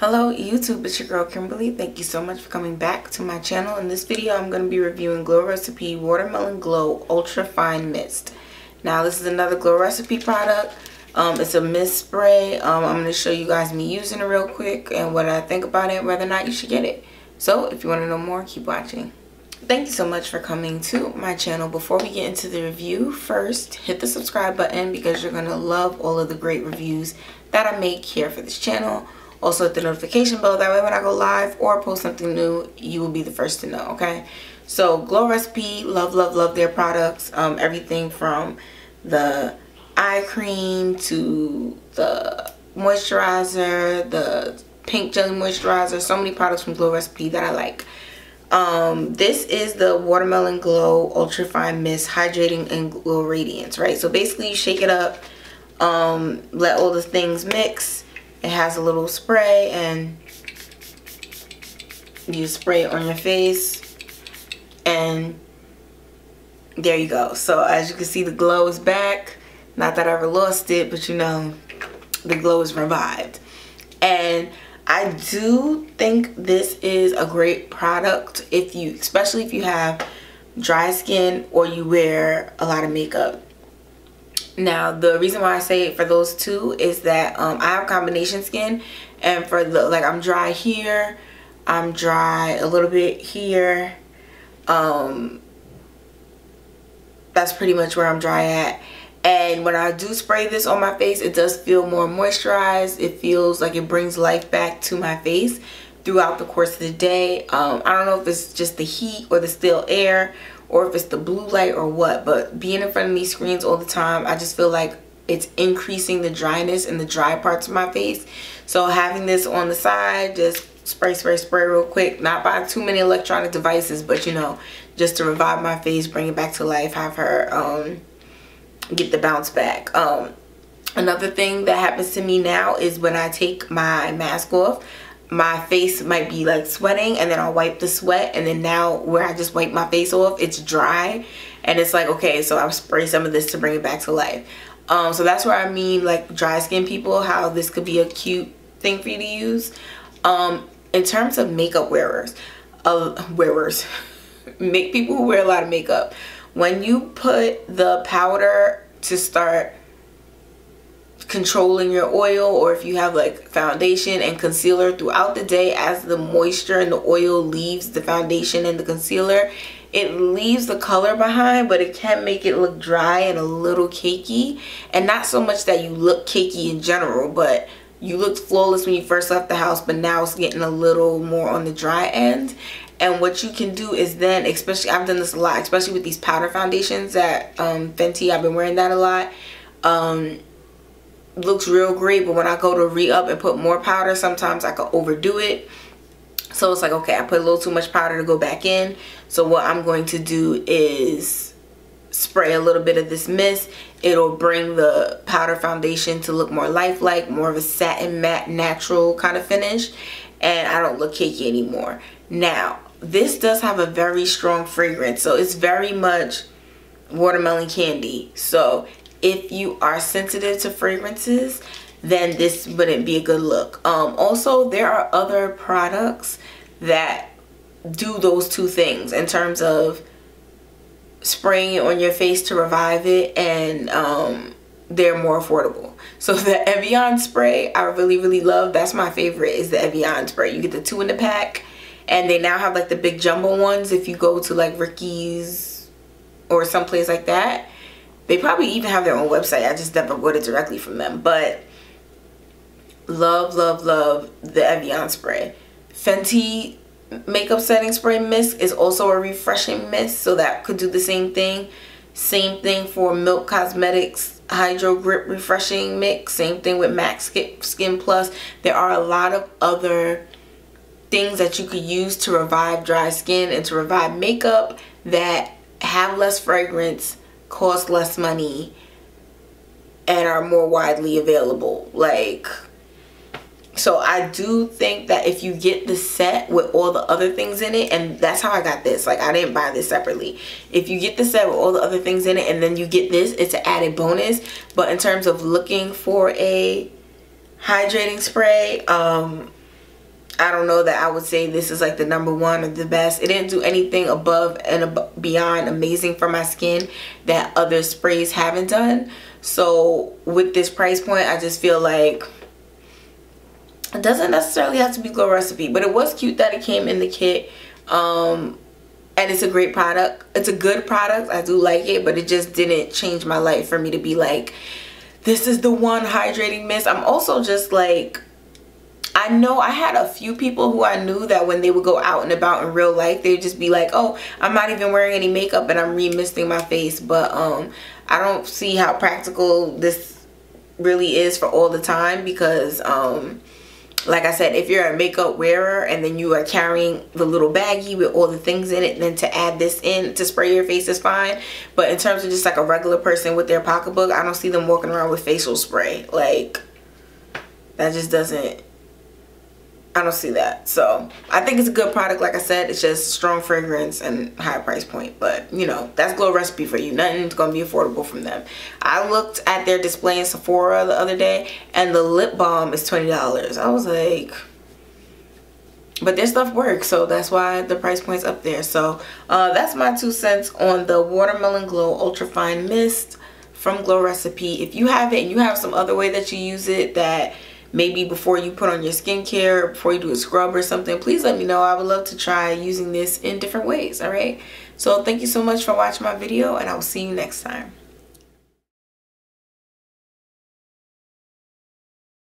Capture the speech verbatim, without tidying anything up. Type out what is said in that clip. Hello YouTube, it's your girl Kimberly. Thank you so much for coming back to my channel. In this video I'm going to be reviewing Glow Recipe Watermelon Glow Ultra-Fine Mist. Now this is another Glow Recipe product. Um, it's a mist spray. Um, I'm going to show you guys me using it real quick and what I think about it, whether or not you should get it. So if you want to know more, keep watching. Thank you so much for coming to my channel. Before we get into the review, first hit the subscribe button because you're going to love all of the great reviews that I make here for this channel. Also hit the notification bell, that way when I go live or post something new, you will be the first to know, okay? So Glow Recipe, love, love, love their products. Um, everything from the eye cream to the moisturizer, the pink jelly moisturizer, so many products from Glow Recipe that I like. Um, this is the Watermelon Glow Ultra Fine Mist Hydrating and Glow Radiance, right? So basically you shake it up, um, let all the things mix. It has a little spray and you spray it on your face and there you go. So as you can see, the glow is back. Not that I ever lost it, but you know, the glow is revived. And I do think this is a great product if you, especially if you have dry skin or you wear a lot of makeup. Now, the reason why I say it for those two is that um, I have combination skin, and for the, like, I'm dry here, I'm dry a little bit here, um, that's pretty much where I'm dry at. And when I do spray this on my face, it does feel more moisturized. It feels like it brings life back to my face throughout the course of the day. um, I don't know if it's just the heat or the still air, or if it's the blue light or what, but being in front of these screens all the time, I just feel like it's increasing the dryness in the dry parts of my face. So having this on the side, just spray, spray, spray real quick, not by too many electronic devices, but you know, just to revive my face, bring it back to life, have her um, get the bounce back. Um, another thing that happens to me now is when I take my mask off, my face might be like sweating, and then I'll wipe the sweat, and then now where I just wipe my face off, it's dry, and it's like, okay, so I'll spray some of this to bring it back to life. Um, so that's where I mean, like, dry skin people, how this could be a cute thing for you to use. Um, in terms of makeup wearers, uh, wearers, make people who wear a lot of makeup, when you put the powder to start controlling your oil, or if you have like foundation and concealer throughout the day, as the moisture and the oil leaves the foundation and the concealer, it leaves the color behind, but it can make it look dry and a little cakey. And not so much that you look cakey in general, but you looked flawless when you first left the house, but now it's getting a little more on the dry end. And what you can do is then, especially, I've done this a lot, especially with these powder foundations at um, Fenty, I've been wearing that a lot. Um, looks real great, but when I go to re-up and put more powder, sometimes I could overdo it. So it's like, okay, I put a little too much powder to go back in. So what I'm going to do is spray a little bit of this mist. It'll bring the powder foundation to look more lifelike, more of a satin matte natural kind of finish, and I don't look cakey anymore. Now this does have a very strong fragrance, so it's very much watermelon candy. So if you are sensitive to fragrances, then this wouldn't be a good look. Um, also, there are other products that do those two things in terms of spraying it on your face to revive it, and um, they're more affordable. So the Evian spray, I really, really love. That's my favorite, is the Evian spray. You get the two in the pack, and they now have like the big jumbo ones if you go to like Ricky's or someplace like that. They probably even have their own website. I just never got it directly from them. But love, love, love the Evian spray. Fenty Makeup Setting Spray Mist is also a refreshing mist, so that could do the same thing. Same thing for Milk Cosmetics Hydro Grip Refreshing Mix. Same thing with MAC Skin Plus. There are a lot of other things that you could use to revive dry skin and to revive makeup that have less fragrance, cost less money, and are more widely available. Like, so I do think that if you get the set with all the other things in it, and that's how I got this, like I didn't buy this separately, if you get the set with all the other things in it and then you get this, it's an added bonus. But in terms of looking for a hydrating spray, um I don't know that I would say this is like the number one or the best. It didn't do anything above and beyond amazing for my skin that other sprays haven't done. So with this price point, I just feel like it doesn't necessarily have to be Glow Recipe, but it was cute that it came in the kit. Um, and it's a great product. It's a good product. I do like it, but it just didn't change my life for me to be like, this is the one hydrating mist. I'm also just like, I know I had a few people who I knew that when they would go out and about in real life, they'd just be like, oh, I'm not even wearing any makeup and I'm re-misting my face. But um, I don't see how practical this really is for all the time because, um, like I said, if you're a makeup wearer and then you are carrying the little baggie with all the things in it, then to add this in to spray your face is fine. But in terms of just like a regular person with their pocketbook, I don't see them walking around with facial spray. Like, that just doesn't... I don't see that. So I think it's a good product. Like I said, it's just strong fragrance and high price point, but you know, that's Glow Recipe for you. Nothing's gonna be affordable from them. I looked at their display in Sephora the other day and the lip balm is twenty dollars. I was like, but their stuff works, so that's why the price point's up there. So uh, that's my two cents on the Watermelon Glow Ultra-Fine Mist from Glow Recipe. If you have it and you have some other way that you use it that maybe before you put on your skincare, before you do a scrub or something, please let me know. I would love to try using this in different ways, all right? So thank you so much for watching my video, and I will see you next time.